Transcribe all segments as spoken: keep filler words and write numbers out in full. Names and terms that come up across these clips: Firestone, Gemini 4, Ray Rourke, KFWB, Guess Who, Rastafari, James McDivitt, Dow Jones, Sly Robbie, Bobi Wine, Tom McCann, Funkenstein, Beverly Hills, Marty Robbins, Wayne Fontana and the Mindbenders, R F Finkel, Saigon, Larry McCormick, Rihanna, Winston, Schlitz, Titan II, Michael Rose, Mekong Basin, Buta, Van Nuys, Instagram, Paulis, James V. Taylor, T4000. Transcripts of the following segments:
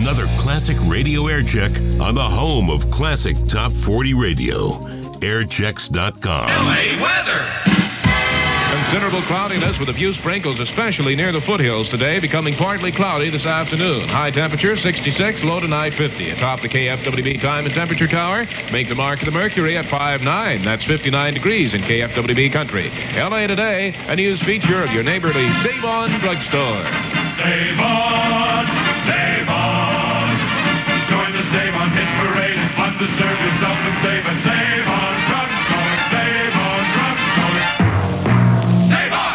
another classic radio air check on the home of classic Top forty radio, airchecks dot com. L A weather! Considerable cloudiness with a few sprinkles, especially near the foothills today, becoming partly cloudy this afternoon. High temperature, sixty-six, low tonight, fifty. Atop the K F W B time and temperature tower, make the mark of the mercury at five nine. That's fifty-nine degrees in K F W B country. L A Today, a news feature of your neighborly Saigon drugstore. Save on, save on. Join the Save on hit parade and fund the circus of the Save and Save on drugstore. Save on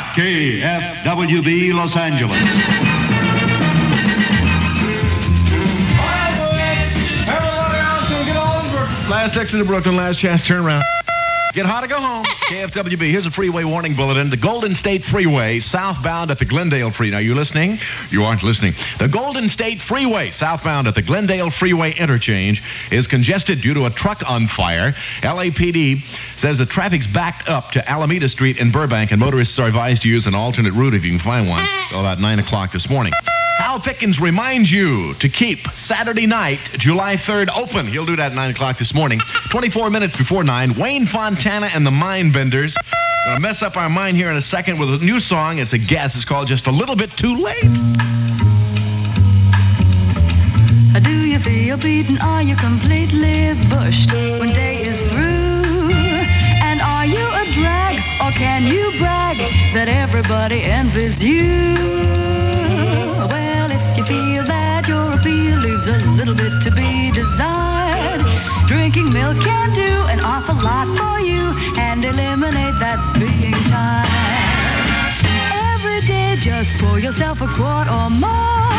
drugstore. K F W B Los Angeles. Last exit of Brooklyn, last chance, turn around. Get hot or go home. K F W B, here's a freeway warning bulletin. The Golden State Freeway, southbound at the Glendale Freeway. Are you listening? You aren't listening. The Golden State Freeway, southbound at the Glendale Freeway interchange, is congested due to a truck on fire. L A P D says the traffic's backed up to Alameda Street in Burbank, and motorists are advised to use an alternate route if you can find one until about nine o'clock this morning. Hal Pickens reminds you to keep Saturday night, July third, open. He'll do that at nine o'clock this morning. twenty-four minutes before nine, Wayne Fontana and the Mindbenders. Gonna mess up our mind here in a second with a new song. It's a guess. It's called Just a Little Bit Too Late. Do you feel beaten? Are you completely bushed when day is through? And are you a drag? Or can you brag that everybody envies you? Feel that your appeal leaves a little bit to be desired. Drinking milk can do an awful lot for you and eliminate that being tired. Every day just pour yourself a quart or more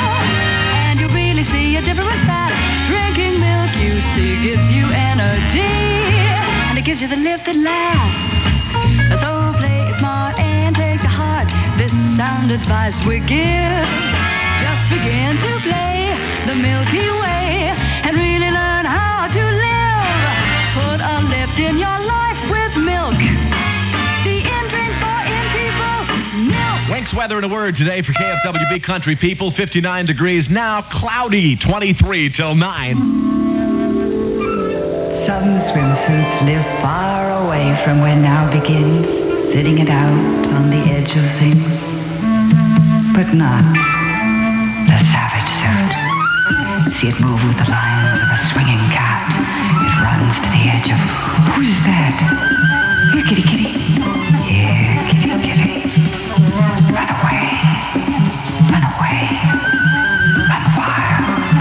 and you really see a difference that drinking milk, you see, gives you energy and it gives you the lift that lasts. So play it smart and take to heart this sound advice we give. Begin to play the Milky Way and really learn how to live. Put a lift in your life with milk. The imprint for in people, milk. Wink's weather in a word today for K F W B country people. fifty-nine degrees now, cloudy, twenty-three till nine. Some swimsuits live far away from where now begins, sitting it out on the edge of things, but not the savage suit. See it move with the lines of a swinging cat. It runs to the edge of, who's that? Here, kitty, kitty. Here, kitty, kitty. Run away. Run away. Run wild.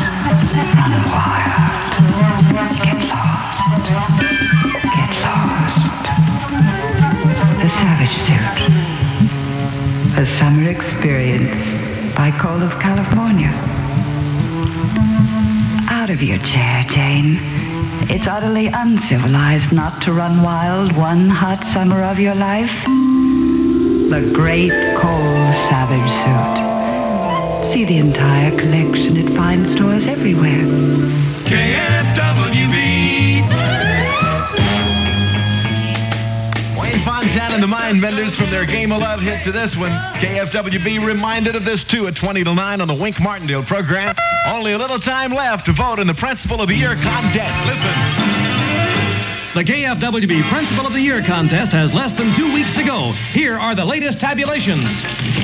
Run wild. Get lost. Get lost. The savage suit. A summer experience. By Cole of California. Out of your chair, Jane. It's utterly uncivilized not to run wild one hot summer of your life. The great Cole Savage suit. See the entire collection at fine stores everywhere. K F W B. Wayne Fontana and the Mindbenders from their Game of Love hit to this one. K F W B reminded of this, too, at twenty to nine on the Wink Martindale program. Only a little time left to vote in the Principal of the Year contest. Listen. The K F W B Principal of the Year contest has less than two weeks to go. Here are the latest tabulations.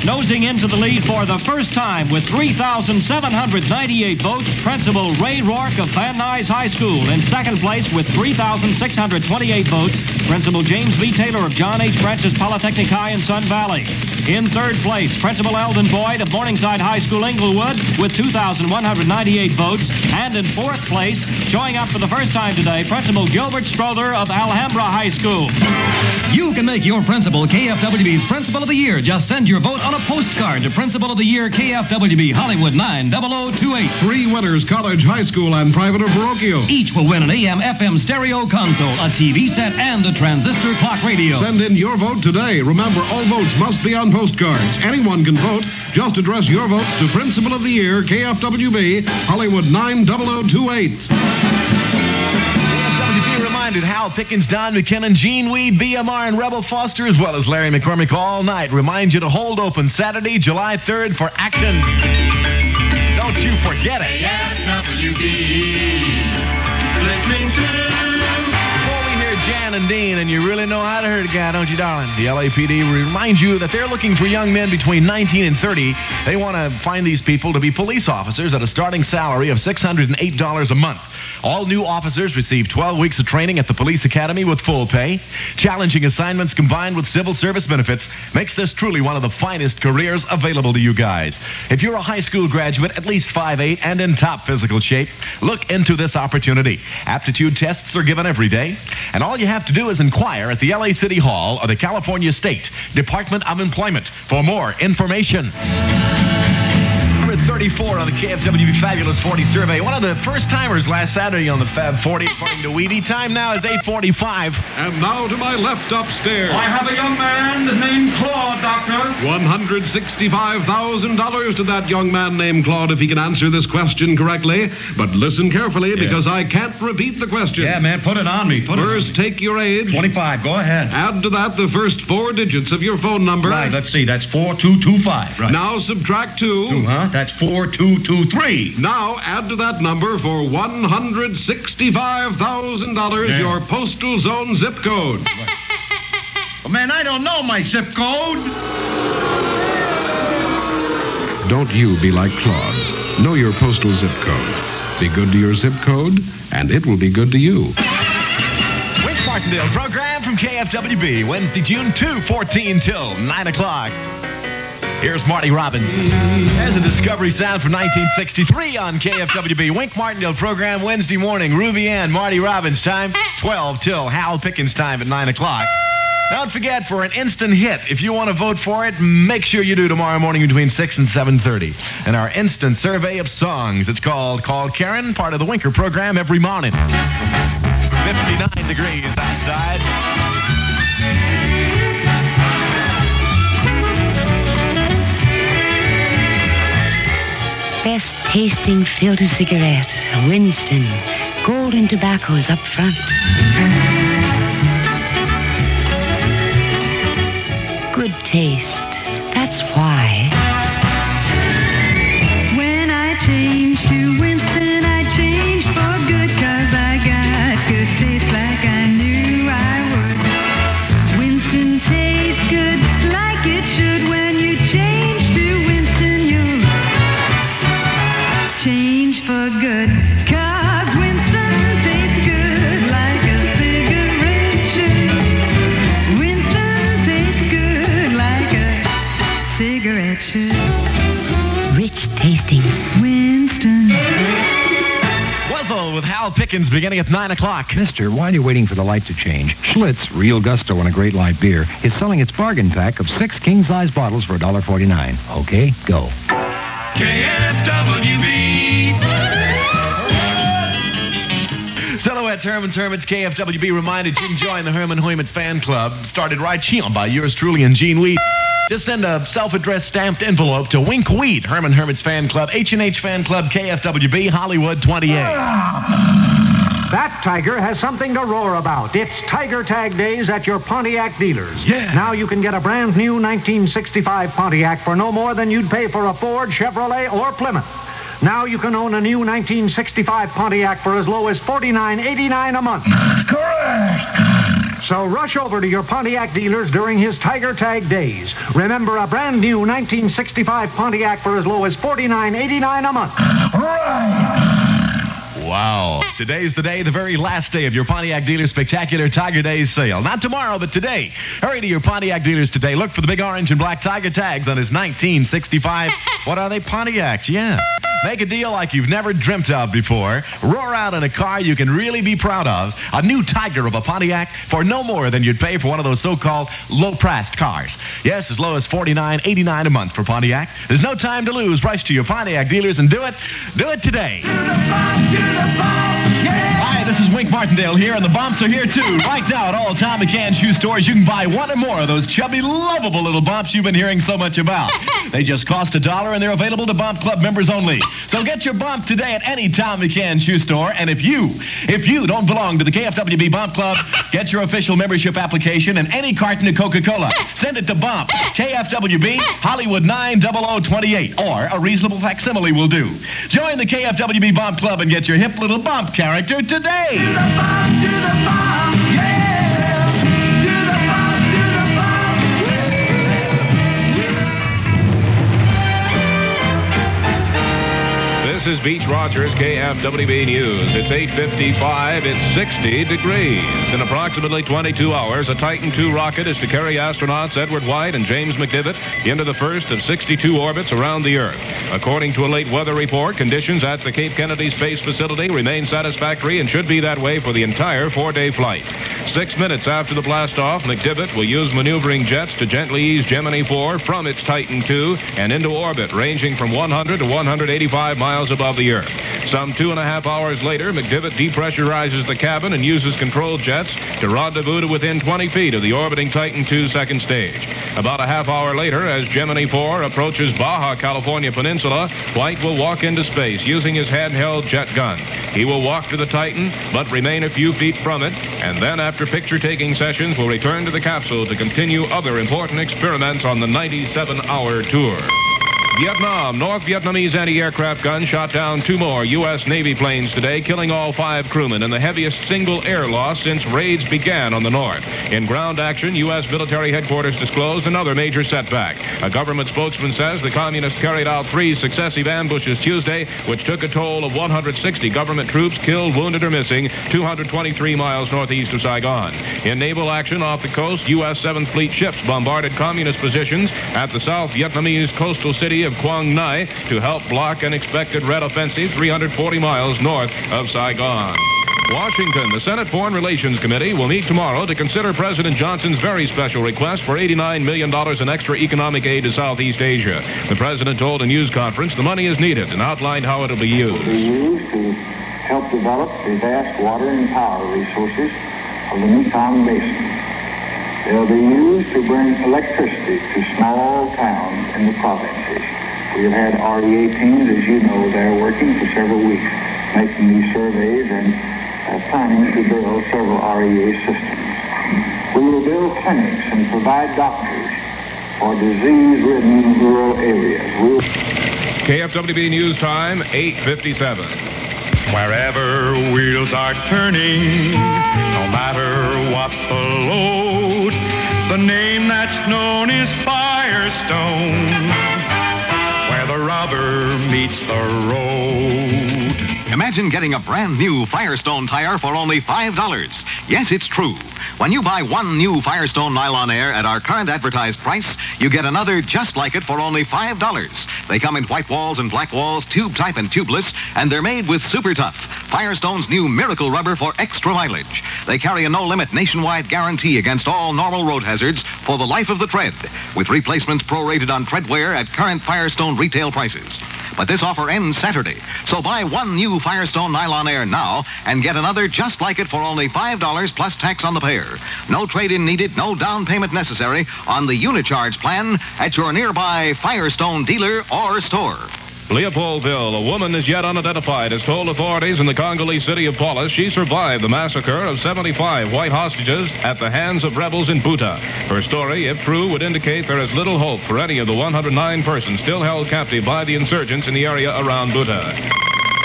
Nosing into the lead for the first time with three thousand seven hundred ninety-eight votes, Principal Ray Rourke of Van Nuys High School. In second place with three thousand six hundred twenty-eight votes, Principal James V. Taylor of John H. Francis Polytechnic High in Sun Valley. In third place, Principal Eldon Boyd of Morningside High School, Englewood, with two thousand one hundred ninety-eight votes. And in fourth place, showing up for the first time today, Principal Gilbert Strother of Alhambra High School. You can make your principal K F W B's Principal of the Year. Just send your vote on a postcard to Principal of the Year, K F W B, Hollywood nine zero zero two eight. Three winners, college, high school, and private or parochial. Each will win an A M F M stereo console, a T V set, and a transistor clock radio. Send in your vote today. Remember, all votes must be on postcards. Anyone can vote. Just address your votes to Principal of the Year, K F W B, Hollywood nine zero zero two eight. K F W B reminded Hal Pickens, Don McKinnon, Gene Weed, B M R, and Rebel Foster, as well as Larry McCormick all night. Remind you to hold open Saturday, July third for action. Don't you forget it. K F W B. Listening to... Before we hear Jan and Dean, and you really know how to hurt a guy, don't you, darling? The L A P D reminds you that they're looking for young men between nineteen and thirty. They want to find these people to be police officers at a starting salary of six hundred eight dollars a month. All new officers receive twelve weeks of training at the police academy with full pay. Challenging assignments combined with civil service benefits makes this truly one of the finest careers available to you guys. If you're a high school graduate, at least five eight and in top physical shape, look into this opportunity. Aptitude tests are given every day, and all you have to do is inquire at the L A City Hall or the California State Department of Employment for more information. thirty-four on the K F W B Fabulous forty survey. One of the first-timers last Saturday on the Fab forty, according to Weedy. Time now is eight forty-five. And now to my left upstairs. I have a young man named Claude, Doctor. one hundred sixty-five thousand dollars to that young man named Claude if he can answer this question correctly. But listen carefully, yeah, because I can't repeat the question. Yeah, man, put it on me. Put first, it on me. Take your age. twenty-five, go ahead. Add to that the first four digits of your phone number. Right, let's see, that's four two two five. Right. Now subtract two. Two, huh? That's four two two three. Now add to that number for one hundred sixty-five thousand dollars yeah. your postal zone zip code. Well, man, I don't know my zip code. Don't you be like Claude. Know your postal zip code. Be good to your zip code, and it will be good to you. Wink Martindale program from K F W B, Wednesday, June second, fourteen till nine o'clock. Here's Marty Robbins. There's a discovery sound from nineteen sixty-three on K F W B. Wink Martindale program Wednesday morning. Ruby Ann, Marty Robbins time, twelve till Hal Pickens time at nine o'clock. Don't forget, for an instant hit, if you want to vote for it, make sure you do tomorrow morning between six and seven thirty. And our instant survey of songs. It's called Call Karen, part of the Winker program every morning. fifty-nine degrees outside. Best tasting filter cigarette, Winston. Golden Tobacco's up front. Good taste, that's why. When I changed to Winston, I changed for good, 'cause I got good taste like I knew I would. Winston tastes good like it should. When you change to Winston, you'll change for good, 'cause Winston tastes good like a cigarette should. Winston tastes good like a cigarette should. Rich tasting Winston. Wuzzle with Hal Pickens beginning at nine o'clock. Mister, while you're waiting for the light to change, Schlitz Real Gusto and a Great Light Beer is selling its bargain pack of six king-size bottles for one dollar forty-nine. Okay, go. K F W B. Silhouettes, Herman's Hermits, K F W B reminded you to join the Herman Hermits fan club, started right here by yours truly and Gene Weed. Just send a self-addressed stamped envelope to Wink Weed, Herman Hermits fan club, H and H fan club, K F W B, Hollywood twenty-eight. That tiger has something to roar about. It's Tiger Tag Days at your Pontiac dealers. Yeah. Now you can get a brand new nineteen sixty-five Pontiac for no more than you'd pay for a Ford, Chevrolet, or Plymouth. Now you can own a new nineteen sixty-five Pontiac for as low as forty-nine eighty-nine a month. Correct. So rush over to your Pontiac dealers during his Tiger Tag Days. Remember, a brand new nineteen sixty-five Pontiac for as low as forty-nine eighty-nine a month. Right. Wow. Today's the day, the very last day of your Pontiac dealer's spectacular Tiger Days sale. Not tomorrow, but today. Hurry to your Pontiac dealers today. Look for the big orange and black Tiger Tags on his nineteen sixty-five. What are they? Pontiacs, yeah. Make a deal like you've never dreamt of before. Roar out in a car you can really be proud of. A new tiger of a Pontiac for no more than you'd pay for one of those so-called low-priced cars. Yes, as low as forty-nine eighty-nine a month for Pontiac. There's no time to lose. Rush to your Pontiac dealers and do it. Do it today. To the bomb, to the bomb, yeah. Hi, this is Wink Martindale here, and the bumps are here, too. Right now at all Tom McCann shoe stores, you can buy one or more of those chubby, lovable little bumps you've been hearing so much about. They just cost a dollar, and they're available to Bomb Club members only. So get your bump today at any Tom McCann shoe store. And if you, if you don't belong to the K F W B Bump Club, get your official membership application and any carton of Coca-Cola. Send it to Bump, K F W B, Hollywood nine zero zero two eight, or a reasonable facsimile will do. Join the K F W B Bump Club and get your hip little bump character today. To the bump, to the bump, yeah. This is Beach Rogers, K F W B News. It's eight fifty-five, it's sixty degrees. In approximately twenty-two hours, a Titan two rocket is to carry astronauts Edward White and James McDivitt into the first of sixty-two orbits around the Earth. According to a late weather report, conditions at the Cape Kennedy Space Facility remain satisfactory and should be that way for the entire four-day flight. Six minutes after the blastoff, McDivitt will use maneuvering jets to gently ease Gemini four from its Titan two and into orbit, ranging from one hundred to one hundred eighty-five miles above the Earth. Some two and a half hours later, McDivitt depressurizes the cabin and uses controlled jets to rendezvous to within twenty feet of the orbiting Titan two second stage. About a half hour later, as Gemini four approaches Baja, California Peninsula, White will walk into space using his handheld jet gun. He will walk to the Titan, but remain a few feet from it, and then after picture-taking sessions will return to the capsule to continue other important experiments on the ninety-seven hour tour. Vietnam. North Vietnamese anti-aircraft gun shot down two more U S Navy planes today, killing all five crewmen and the heaviest single air loss since raids began on the north. In ground action, U S military headquarters disclosed another major setback. A government spokesman says the communists carried out three successive ambushes Tuesday, which took a toll of one hundred sixty government troops killed, wounded, or missing, two hundred twenty-three miles northeast of Saigon. In naval action off the coast, U S seventh Fleet ships bombarded communist positions at the South Vietnamese coastal city of Quang Ngai to help block an expected red offensive three hundred forty miles north of Saigon. Washington. The Senate Foreign Relations Committee will meet tomorrow to consider President Johnson's very special request for eighty-nine million dollars in extra economic aid to Southeast Asia. The president told a news conference the money is needed and outlined how it will be used. Be used to help develop the vast water and power resources of the Mekong Basin. They'll be used to bring electricity to small towns in the provinces. We have had R E A teams, as you know, there working for several weeks, making these surveys and uh, planning to build several R E A systems. We will build clinics and provide doctors for disease-ridden rural areas. We'll... K F W B News Time, eight fifty-seven. Wherever wheels are turning, no matter what the load, the name that's known is Firestone, where the rubber meets the road. Imagine getting a brand new Firestone tire for only five dollars. Yes, it's true. When you buy one new Firestone Nylon Air at our current advertised price, you get another just like it for only five dollars. They come in white walls and black walls, tube type and tubeless, and they're made with Super Tough, Firestone's new miracle rubber for extra mileage. They carry a no-limit nationwide guarantee against all normal road hazards for the life of the tread, with replacements prorated on tread wear at current Firestone retail prices. But this offer ends Saturday, so buy one new Firestone Nylon Air now and get another just like it for only five dollars plus tax on the pair. No trade-in needed, no down payment necessary on the Unicharge plan at your nearby Firestone dealer or store. Leopoldville. A woman is yet unidentified has told authorities in the Congolese city of Paulis she survived the massacre of seventy-five white hostages at the hands of rebels in Buta. Her story, if true, would indicate there is little hope for any of the one hundred nine persons still held captive by the insurgents in the area around Buta.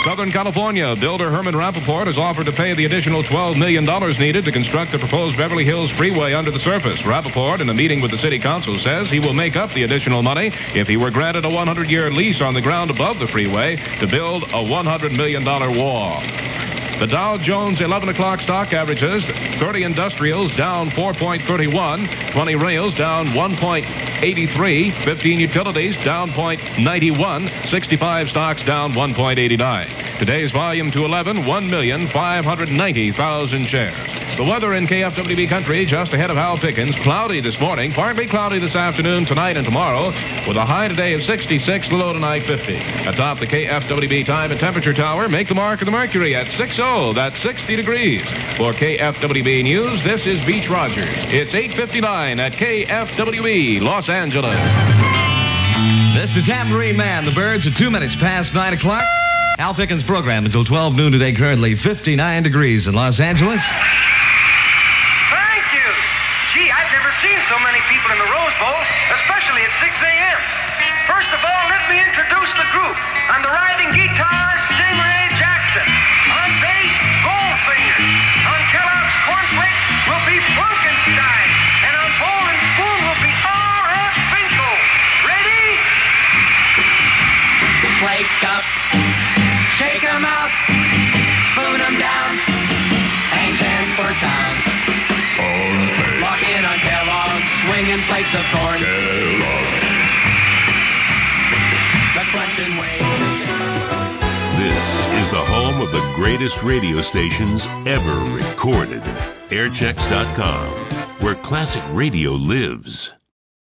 Southern California. Builder Herman Rappaport has offered to pay the additional twelve million dollars needed to construct the proposed Beverly Hills Freeway under the surface. Rappaport, in a meeting with the city council, says he will make up the additional money if he were granted a hundred-year lease on the ground above the freeway to build a one hundred million dollars wall. The Dow Jones eleven o'clock stock averages thirty industrials down four point three one, twenty rails down one point eight three, fifteen utilities down zero point nine one, sixty-five stocks down one point eight nine. Today's volume to eleven, one million five hundred ninety thousand shares. The weather in K F W B country just ahead of Hal Pickens. Cloudy this morning, partly cloudy this afternoon, tonight, and tomorrow, with a high today of sixty-six, low tonight fifty. Atop the K F W B time and temperature tower, make the mark of the mercury at six oh. Oh, that's sixty degrees. For K F W B News, this is Beach Rogers. It's eight fifty-nine at K F W B, Los Angeles. Mister Tambourine Man, the birds are two minutes past nine o'clock. Hal Pickens' program until twelve noon today, currently fifty-nine degrees in Los Angeles. Thank you. Gee, I've never seen so many people in the Rose Bowl, especially at six a.m. First of all, let me introduce the group. On the riding guitar, Stingray Jackson. On bass, Goldfinger. On Kellogg's Cornflakes will be Funkenstein. And on bowl and spoon will be R F Finkel. Ready? Wake up. Shake 'em up, spoon 'em down, hang ten for pounds. Lock in on Kellogg's, swinging flakes of corn. The crunching way. This is the home of the greatest radio stations ever recorded. Airchecks dot com, where classic radio lives.